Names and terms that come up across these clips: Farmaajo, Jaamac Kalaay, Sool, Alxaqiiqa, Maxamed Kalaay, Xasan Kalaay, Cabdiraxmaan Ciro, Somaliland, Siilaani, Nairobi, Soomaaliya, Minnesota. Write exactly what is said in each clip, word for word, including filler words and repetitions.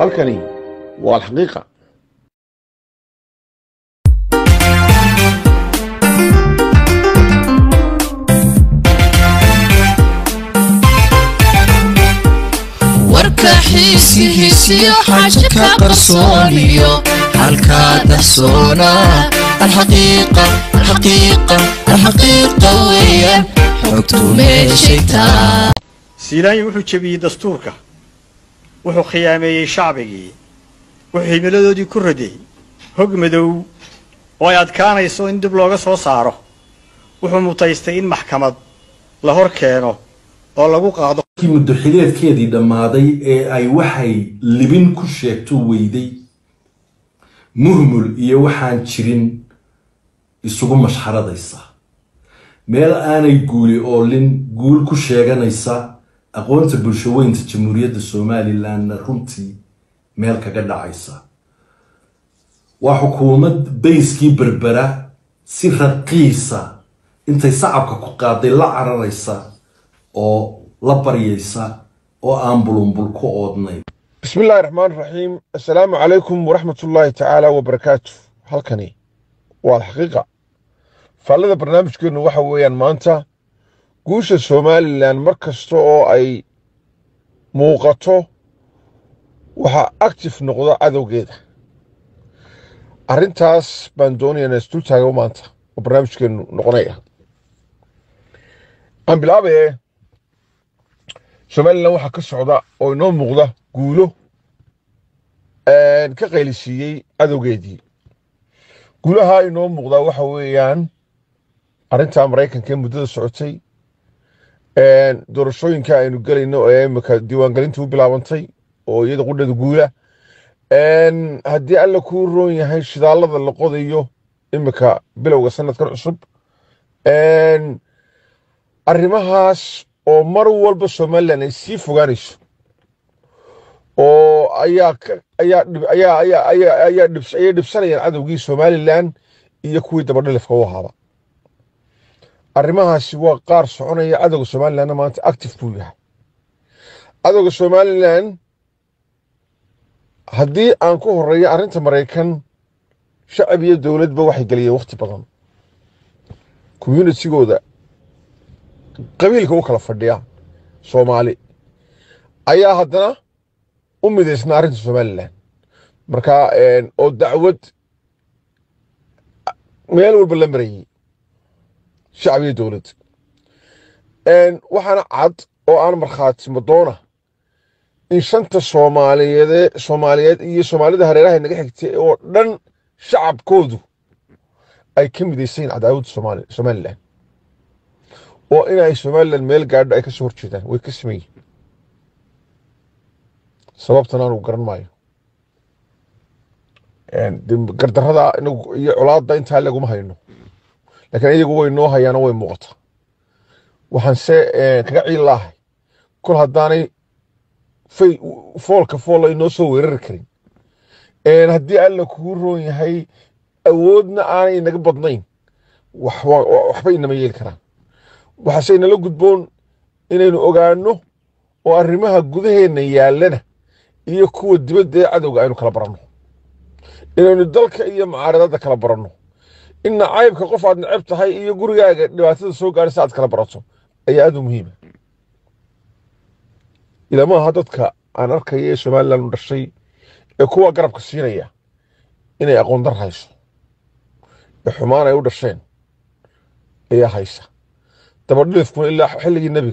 halkani waa alxaqiiqa. warka xiisi xiisiyo xaajo ka qarsooniyo halka dahsoona alxaqiiqa alxaqiiqa alxaqiiqa weeyaan xogtu meeshaytaa. siilaani wuxuu jabiyey dastuurka. wuxuu khiyaameeyay shacbigii wuxuu himiladoodii ku raday hog madow oo ay adkaanayso in dib looga soo saaro wuxuu mutaystay in maxkamad la hor keeno oo lagu qaado muddo xileedkeedii dhamaaday ee ay waxay libin ku sheegto weyday muhmul iyo waxaan jirin isugu mashxaradaysa meel aanay guuli oo lin guul ku sheeganaysa أقول بلشوينت جمهورية الصوماليلاند رمتي مالك قد عيسى وحكومة بيسكي بربرة سير قيسة انت صعبك قاضي لا عريسة أو لبريسة أو أمبلون بالكوودني. بسم الله الرحمن الرحيم. السلام عليكم ورحمة الله تعالى وبركاته. هالكني والحقيقة فعلى برنامج كنا وحويان مانتا guusha Somaliland markasta oo ay muuqato waxa active noqdo cadawgeeda arintaas baan doonayaa isku taago maanta oo barnaamijka noqonaya aan bilaabe Somaliland waxa ka socda oo inoo muuqda guulo aan ka qaylisiyay cadawgeedii guulaha inoo muuqda waxa weeyaan arinta Mareykanka muddada socotay een doorashooyinka aynu galayno ee imika diiwaangelintu u bilaabantay oo iyada qudhada guula een haddii alla ku roon yahay shidaalada la qodayo imika bilowga sanadkan cusub een arrimahaas oo mar walba Somaliland ay sii fogaanayso oo ayaa ayaa ayaa ayaa ayaa ayaa dhibs ayaa dhibsanayaan cadawgii Somaliland iyo kuwii daba dhalifka u ahaaba arrimahaasi waa qaar soconaya cadawga Somaliland maanta active buu yahay cadawga Somaliland haddii aan ku horeeyo arrinta Mareykan shacab iyo dawladba waxay galiyeen waqti badan communitygooda qabiilka u kala fadhiya Soomaali ayaa haddana u midaysna arrinta Somaliland marka oo dacwad meel walba la marayay شعبية دولة ان وحنا عد او انا مرخات مدونة ان شنت الصومالية دي صومالية دي صومالية دي هريراها انك حكتي او لن شعب كودو اي كم دي سين عداود صومالي صومالي او انا اي صومالي الميل قاعد اي كسور جدا ويكسمي سببتنا انا وقرن مايو ان دي قردر هذا انو يعلاض دا انتهى لقوم هاينو لكن أيدي قوي نوها يا نوي مقطع وحنسى كقعي الله كل هداني في فول كفول إنه سوي ركرين إن هدي قال لك هو هي أودنا أنا إنك بضنين وحوا وحبينا ميل كلام وحسينا لو قدبون إنه أوجانه وأرمها جذه إنه يعلنه يكون دبده عدو قاينه كلا برانه إنه ندلك أي معارضة كلا برانه إن عيبك قف عن عبته هاي يجري يا لواتي السوق على ساعة كلا براتهم أي أدو مهمة إذا ما هادتك أنا أركي شمال لنا الشيء يكون قرب كسينا إياه إن يقون در هايسو الحمارة يود الشين إياه هايسا تبرد يذكر إلا حل النبي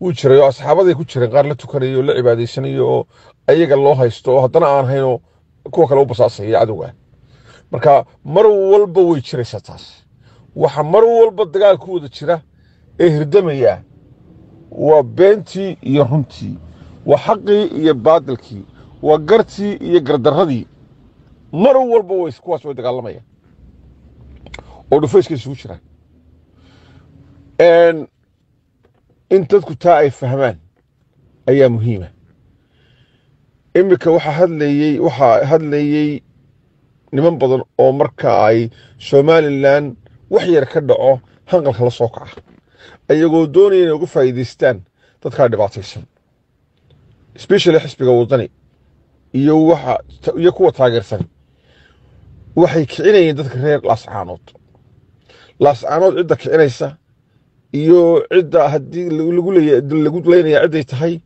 وشري يا أصحاب هذا كشري قال لتكري ولا عبادي سنيو أيق الله هايستو هدنا أنا هينو كوكا لو بصاصي عدوه marka mar walba way jiraysaa taas waxa mar walba dagaalkooda jira ee hirdamaya waa beentii iyo runtii waa xaqii iyo baadilkii waa gartii iyo gardaradii mar walba way kuwaas way dagaalamayaan oo dhufayska isugu jiraan een in dadku taa ay fahmaan ayaa muhiima imika waxaa hadlayay waxaa hadlayay niman badan oo marka ay Somaliland wax yar ka dhaco hanqalka la soo kaca ayagoo doonaya inay uga faa'iideystaan dadka dhibaataysan especially xisbiga wadani يوحى يكو تاجر سن وحي كعيني يدك غير لاسعانوت لاسعانوت عدة كعينيسة يو عدة هدي اللي يقول لي اللي قلت لي يا عدة هاي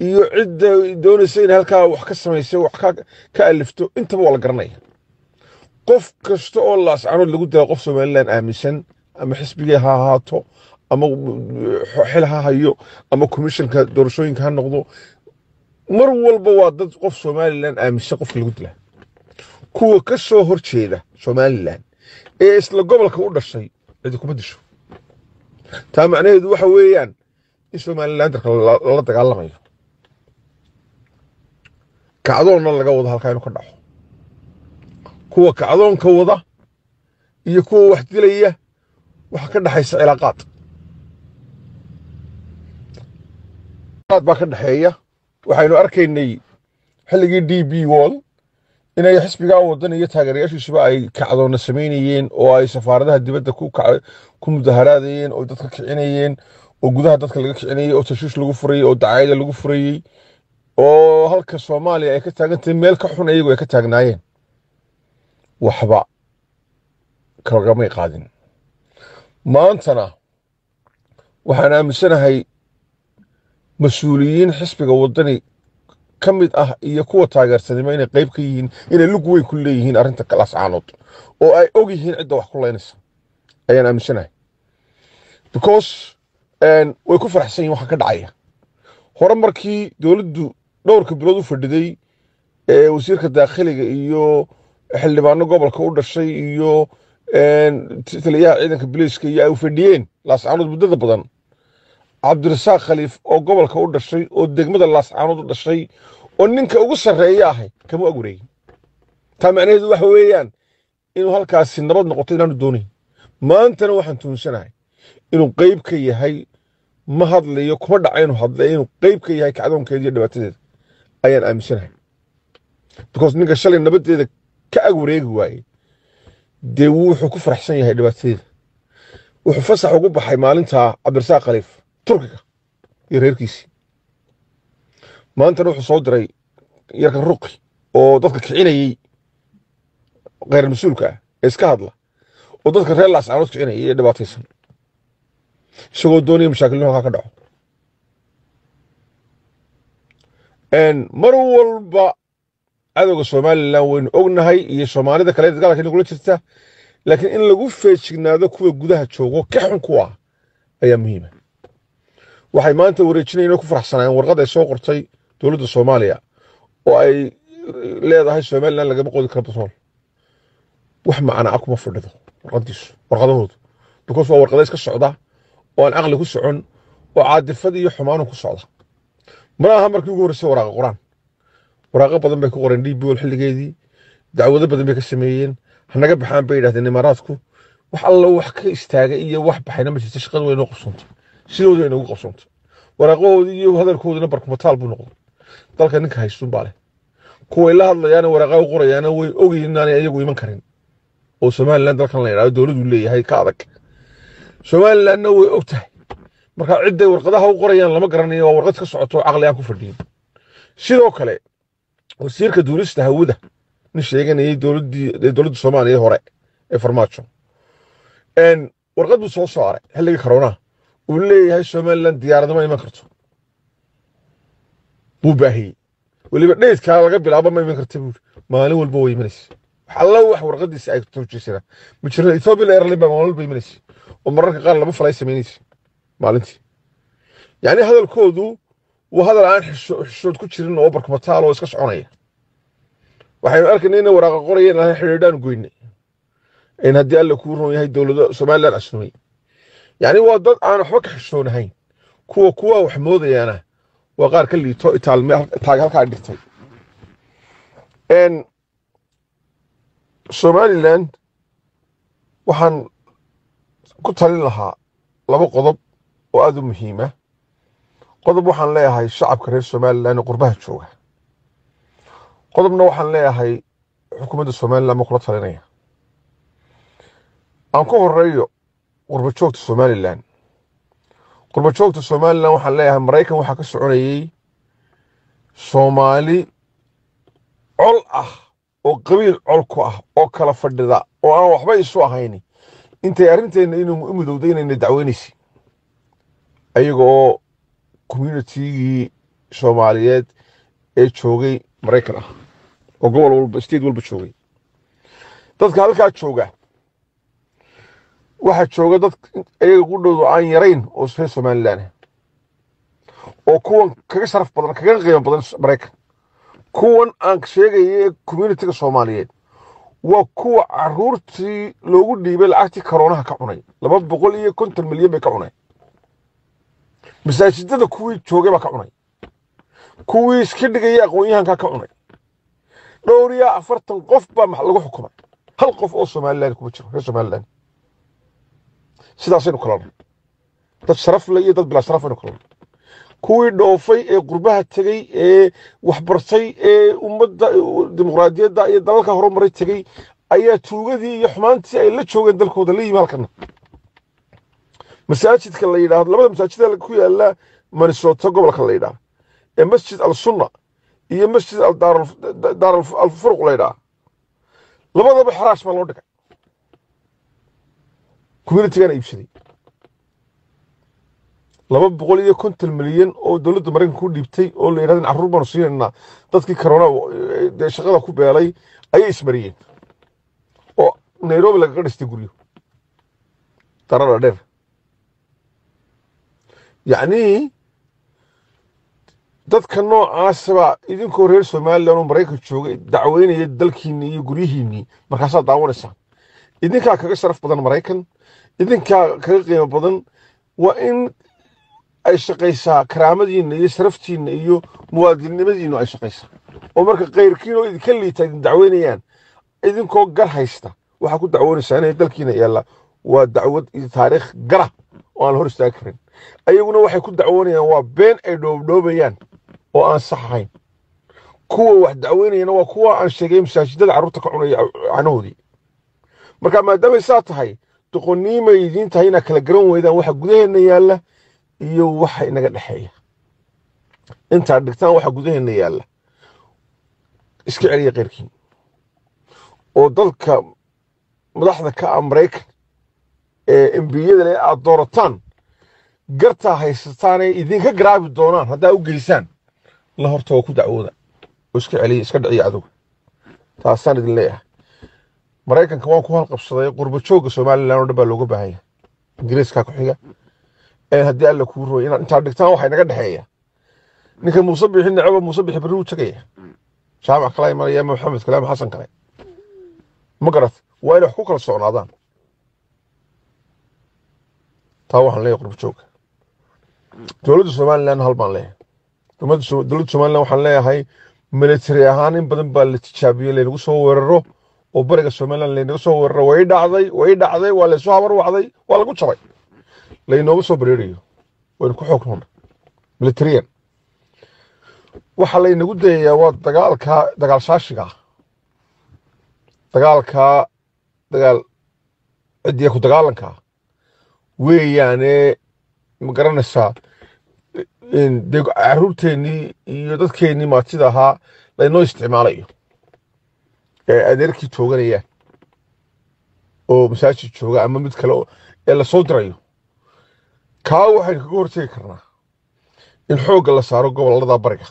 يو عدة دون سين هالكا وحكسر ما يسوي وحكا كألفته أنت والله قرني قف كشتو لاسعانوت اللي قلت له قف سوماليلاند آمسن أما حسبي ها هاتو أما حلها هيو أما كوميشن كدورشوين كهالنقضو مر والبواد ضد قف سوماليلاند آمسن قف اللي قلت له كو كسو هرشيدة سوماليلاند إيه إسلا قبل كوردا الشيء إذا كومدشوا تا معناه يدوح ويان سوماليلاند الله تقال مايو كعدون الله جوض هالكائن كدحو كو كعدون كوضة يكو وحدي ليه وحكنا حيس علاقات علاقات باكنا حية وحينو أركيني حلقي دي بي وول إن أي حسب جاو الدنيا يتهجريش وشباب أي كعدون السمينيين أو أي سفاردة هديبت كو كع كم ظهرادين أو دتك عينيين أو جذها دتك لقك عيني أو تشوش لقفري أو دعاية لقفري أو هالك الصومالي أي كتاجن تميل كحون أيجو أي كتاجناين وحبا كرقمي قادين ما أنتنا وحنا مسنا هاي مسؤولين حسب جاو الدنيا كميد أه يكو تاجر سنمين قريب كيين إن اللقوي كليهين أرنت كلاس عنود أو أي أوجيهين عدوا كلها نص أي أنا مشيناه because and ويكفر حسين وحكر دعية هرم مركي دولت دور كبرودو فردي وزير كداخلي إيو حل بعنو قبل كورد الشيء إيو and تلاقيها إذا كبليس كي أو فرديين لاس عنود بدد بدن عبد الرساق خليف أو قبل كأود الشيء أو الدقمة اللاس عنود الشيء أو ننك أقص الرئياهي كمو أقولي تام يعني ذو حويان إنه هالكاس النبض نقطين عن الدوني ما أنت نوح أنتون سناي إنه قيب كي هاي ما هذا اللي يكبر عينه هذا إنه قيب كي هاي كعدهم كي يجي دبتدد أيان أم سناي because ننك الشلي النبض إذا كأقولي جواي دوح وكفر حسين هاي دبتدد وحفص حقوق حيمال أنتها عبد الرساق خليف تركيا يرير كيسي ما أنت نروح صعود رأي يركن رقي أو ضدك عيني غير مسؤول كا إسكادلا وضدك رجال عصارات عيني يدباتيسن شو الدنيا مشاكلنا هكذا إن مرور ب هذا الصومال لون أغنى هاي الصومال إذا كليت قالك إنه قلت شتى لكن إن لقوا فيش إن هذا كوي جودها تشوقه كحن كوا أيام مهمة waxay maanta wareejinayeen oo ku faraxsanayeen warqad ay soo qortay dawladda Soomaaliya oo ay leedahay Somaliland laga boqod karo Sool wax macna ah kuma fadhido warqadiis warqadoodu because waa warqad iska socda oo aan aqli ku socon oo caadifad iyo xumaan ku socda malaha markii ugu horeysay waraaq qoraan waraaqo badan bay ku qoreen D B wal xilligeedii dacwado badan bay ka sameeyeen hanaga baxaan bay yiraahdeen Imaaraadku wax alla wax ka istaagay iyo wax baxayna ma jirto shaqada weyn oo qosonto sidoo dayna ugu qabsanto waraaqoodii iyo hadalkoodina barkumataal buu noqday dalka ninka haysto baale kuwa la hadlayaan waraqo u qorayaan way ogayeen inaan ayagu iman karin oo Somaliland dalkan la yiraahdo dawladdu leeyahay ka adag Somaliland way ogtahay marka ciiday warqadaha u qorayaan lama garanayo waa warqad ka socoto aqli aan ku fadhiin sidoo kale wasiirka duulista hawada nin sheeganayay dawladda dawladda Soomaaliya hore ee farmaajo een warqadu soo saaray xilliga corona وليه Somaliland ديار ما يمكرته مو باهي واللي بديت كان قبل أبا ما يمكرته ما له البوي منس حلوح ورقدي سايق توجي سنة مش الإثيوبي اللي يرلي بمال البوي منس ومرة قال لما فلايس منيس مالنتي يعني هذا الكودو وهذا الآن حش حشود كتير إنه أبرك مطال ويسكش عناية وحين أركن إنه ورقة قرية إنها حيردان قويني إن هدي قال لكورهم هاي الدولة Somaliland عشانوي يعني وضد أنا حوك حشون هين كوا كوا وحمودي أنا وقار كلي تو تعلم تعال كار دكتور إن Somaliland وحن كنت لها لما قضب وأذو مهمة قضب وحن لها الشعب كريم Somaliland وقربها تشوها قضبنا وحن لها حكومة Somaliland مقلتها لنا أنكو الرئيو قرب شوكت Somaliland قرب شوكت Somaliland وحلاها مريكا وحكا سعوني صومالي col ah oo qabiil col ku ah oo kala fadhida oo aan waxba isu ahayni intay arinteena inuu u mudowdeynayna dacweynaysi ayagoo community Soomaaliyeed ee joogay Mareykan ah oo gobol walba state walba joogay dadka halka jooga waxa jooga dad ayaga ku dhowdo aan yareyn oo Somaliland oo kuwan kaga sharaf badan kaga qiimo badan Mareykan kuwan aan sheegay community Soomaaliyeed waa kuwa caruurtii loogu dhiibay lacagtii corona ka cunay laba boqol iyo konton milyan bay ka cunay masaajidada kuwii joogay ba ka cunay kuwii iska dhigay aqoonyahanka ka cunay dhowr iyo afartan qof ba ma lagu xukumay hal qof oo Soomaaliland ku jiro Soomaaliland sidaas ay u kala dad sharaf leh iyo dad bilaa sharaf ay kala kuwii dhoofay ee qurbaha tagay ee wax barsay ee ummadda dimuqraadiyadda iyo dalka horumaray tagay ayaa tuugadii iyo xumaantii ay la joogeen dalkooda la yimid halkan masaajidka la yiraahdo labada masaajid ee ku yaala Minnesota gobolka la yiraahdo ee masjid al-sunna iyo masjid al-dar dar al-furq la yiraahdo labadaba xaraash ma loo dhigay community-ga iibsaday laba boqol iyo konton milyan oo dawladda Mareykanka ku dhibtay oo la yiraahdo caruur baan siinayna dadkii corona ee shaqada ku beelay ayay ismariyeen oo Nairobi laga dhistay guriyo tarada dheer يعني dadka noocaas ba idinko reer Soomaaliland oo Mareykan joogay dacweynaya dalkiina iyo gurihiina markaas daawanaysa idinka kaga sharaf badan Mareykan idinka kaga qiimo badan waa in ay shaqaysaa karaamadiina iyo sharaftiina iyo muwaadinimadiina ay shaqaysaa oo marka qeyrkiin oo idinka liitay dacweynayaan idinko gar haysta waxa ku dacweynaysaa inay dalkiina yeela waa dacwad iyo taariikh garab oo aan hor istaagi karin ayaguna waxay ku dacwoonayaan waa been ay dhoobdhoobayaan oo aan sax ahayn kuwa wax dacwoonayna waa kuwa aan sheegay masaajidada caruurta ka cunay canahoodii marka maadaama saa tahay doqoniimaydin tahay ina kala garan weydaan waxa gudaheena yaala iyo waxa inaga dhaxeeya inta dhigtaan waxa gudaheena yaala iska celiya qeyrkiin oo dalka madaxda ka Mareykan ee M P-yada leh aad doorataan garta haysataan idinka garaabi doonaan hadaa u geysaan la hortoo ku dacwooda oo iska celiya iska dhiciya adugu taasaan idin leeyahay Mareykanka waan ku halqabsaday qurbo jooga Soomaaliland oo dhabba looga baahan yahay Ingiriiska ku xiga ee hadii alla ku roo inaad inta dhigtaan waxa inaga dhaxeeya ninka Muuse Bixi Nacab Muuse Bixi Baruu tagaya Jaamac Kalaay Mariya Maxamed Kalaay Xasan Kalaay magarat waa inay wax ku kala socnaadaan taa waxaan leeyahay qurbo jooga dowladda Soomaaliland hal baan leeyahay dowladda Soomaaliland waxaan leeyahay military ahaan in badan baa la tijaabiyay lagu soo weeraro oo bariga Soomaaliland lagu soo weeraro way dhacday way dhacday waa la soo habar wacday waa lagu jaray la inooga soo bareeriyo way ku xukmoon military waxa la inagu dayayaa waa dagaalka dagaal saashiga dagaalka dagaal ciidiya ku dagaalanka weeyaane magaranaysa in deg caruurteeni iyo dadkeeni maatida aha la inoo isticmaalayo ee adeerkii tooganaya oo masaajid jooga ama mid kale ee la soo dirayo kaa waxaan kaga hortegi karnaa in xoogga la saaro gobollada bariga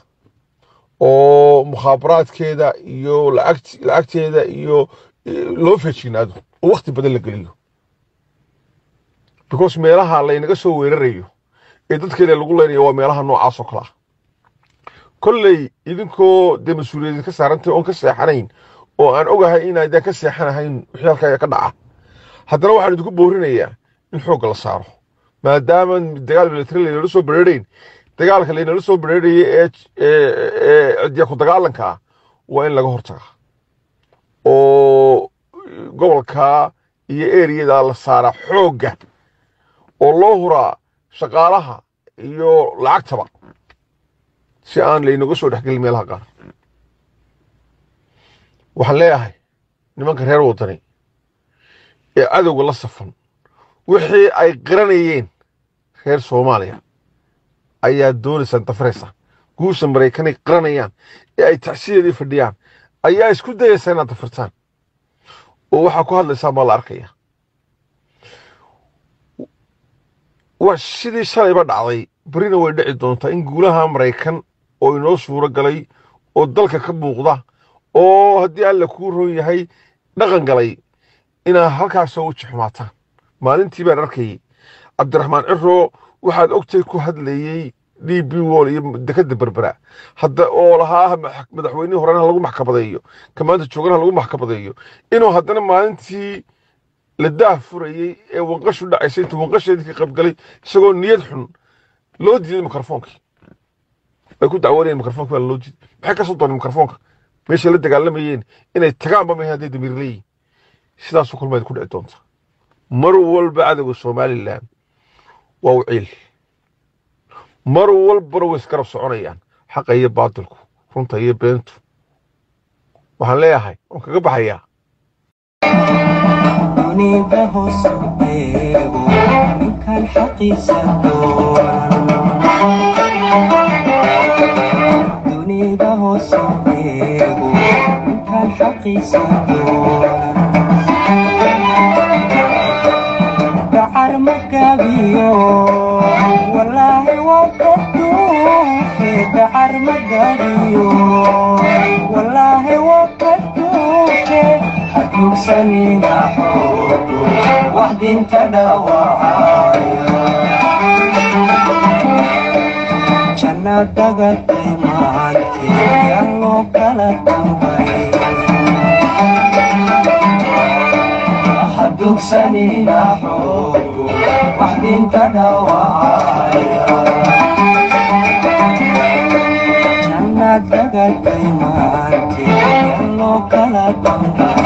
oo mukhaabaraadkeeda iyo lacagteeda iyo loo feejinaado oo waqti badan la geliyo because meelaha la inaga soo weerarayo ee dadkeena lagu leeyahay waa meelaha noocaas oo kala kullay idinkoo de masuuliyad ka saarantay oo ka seexanayn oo aan ogahay in ay da ka seexanayn waxyaalka ka dhaca haddana waxaan idinku boorinayaa in xoog la saaro maadaama dagaal military la soo bareerin dagaalka la inaga soo bareeriyay ee ee ciidaha ku dagaalanka waa in laga hortago oo gobolka iyo area-da la saara xooga oo loo huraa shaqaalaha iyo lacagtaba si aan leenugu soo dhaxgelin meelaha qaar waxaan leeyahay nimanka reer wadani ee cadowga la safan wixii ay qiranayeen reer Soomaaliya ayaa doonaysa inta faraysa guusha Mareykan ay qiranayaan ee ay tacsiyeedii fadhiyaan ayaa isku dayaysa inaad furtaan oo waxa ku hadlaysaa bal arkaya wa sidii shalayba dhacday burina way dhici doontaa in guulaha Mareykan oo inoo suuro galay oo dalka ka buuqda oo hadii alla ku roon yahay dhaqan galay ina halkaas oo jixmaataan maalintii baan arkay Cabdiraxmaan Ciro waxaad ogtay ku hadlayay ديبي وول دكد بربرة هذا أولها مدحويني هرانا لقوا محكبضيو كمان تشوقنا لقوا محكبضيو إنه هذانا ما أنتي للدافع فري وقش ولا عيسين توقش هذيك قبل قلي شو نيدحن لو تجي الميكروفونك كنت عوري الميكروفونك ولا لو تجي بحكي سلطان الميكروفونك ماشي اللي تكلم يين إن التكلم بمن هذي دميرلي شلا سكول ما يكون عدونا مروا والبعد والصوماليلاند ووعيل مر والبرو اسكرب سعونيان حق هي باطلكو رنت هي بنتو وحن ليهاي ان كغه بخايا اني بهوس بيو كان حقي سدور اني بهوس بيو كان حقي سدور دحر مكابيو والله وقدوه في دحر مقاليوه والله وقدوه في حدوك سنين أحوطه وحدي انت دواعايا جنة دقت مانتي يالو كلا تنبي حدوك سنين أحوطه وحدي انت دواعايا جنات دقت بيمانتي يالو كلا تنبي